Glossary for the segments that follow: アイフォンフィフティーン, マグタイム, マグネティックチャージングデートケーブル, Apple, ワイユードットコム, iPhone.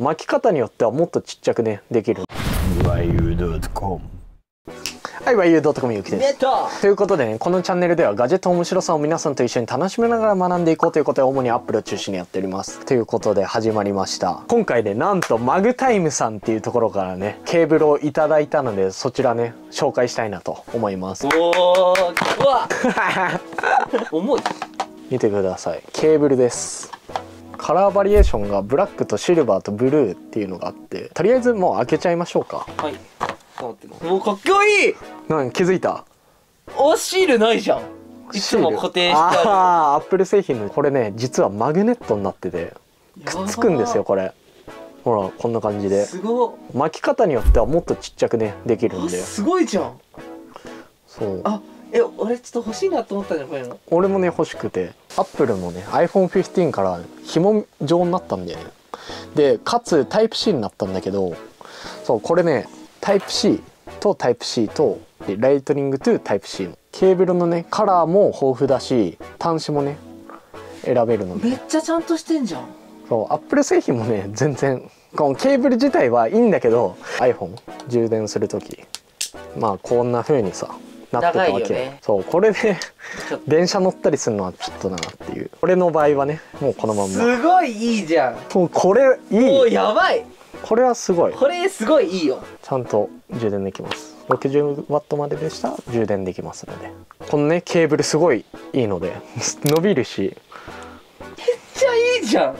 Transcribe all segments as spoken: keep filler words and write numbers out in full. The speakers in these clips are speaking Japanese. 巻き方によってはもっとちっちゃくねできる。はい、ワイユードットコム ゆうきです。ということでね、このチャンネルではガジェットの面白さを皆さんと一緒に楽しみながら学んでいこうということで、主にアップルを中心にやっております。ということで始まりました。今回で、ね、なんとマグタイムさんっていうところからね、ケーブルをいただいたので、そちらね、紹介したいなと思います。おー、うわ重い。見てください。ケーブルです。カラーバリエーションがブラックとシルバーとブルーっていうのがあって、とりあえずもう開けちゃいましょうか。はい。もうかっこいい。なん気づいた？おシールないじゃん。いつも固定してある。ああ、アップル製品のこれね、実はマグネットになっててくっつくんですよこれ。ほらこんな感じで。すごい。巻き方によってはもっとちっちゃくねできるんで。すごいじゃん。そう。あ、え、俺ちょっと欲しいなと思ったじゃんこういうの。俺もね欲しくて、アップルもね アイフォンフィフティーン から紐状になったんだよね。で、かつタイプ C になったんだけど、そうこれね。タイプ C とタイプ C とライトニングとタイプ C のケーブルのねカラーも豊富だし端子もね選べるのでめっちゃちゃんとしてんじゃん。そう Apple 製品もね全然このケーブル自体はいいんだけど iPhone 充電する時まあこんな風にさなってたわけ、ね、そうこれで電車乗ったりするのはちょっとなっていう俺の場合はねもうこのまんますごいいいじゃん。そうこれいいもうやばいこれはすごい。これすごいいいよ。ちゃんと充電できます。ろくじゅうワットまででしたら充電できますので。このねケーブルすごいいいので伸びるし。めっちゃいいじゃん。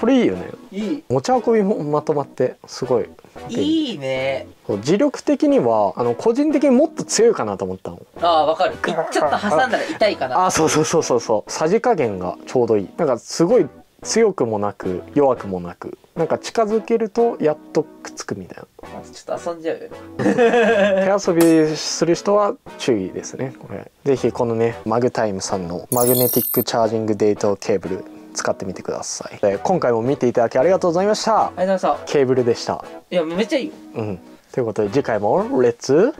これいいよね。いい。持ち運びもまとまってすごい。いいね。磁力的にはあの個人的にもっと強いかなと思ったの。ああわかる。ちょっと挟んだら痛いかな。ああそうそうそうそうそう。さじ加減がちょうどいい。なんかすごい。強くもなく弱くもなくなんか近づけるとやっとくっつくみたいなちょっと遊んじゃうよ手遊びする人は注意ですねこれ。ぜひこのねマグタイムさんのマグネティックチャージングデートケーブル使ってみてください。で今回も見ていただきありがとうございました。ありがとうございました。ケーブルでした。いやめっちゃいいよ、うん、ということで次回もレッツライド。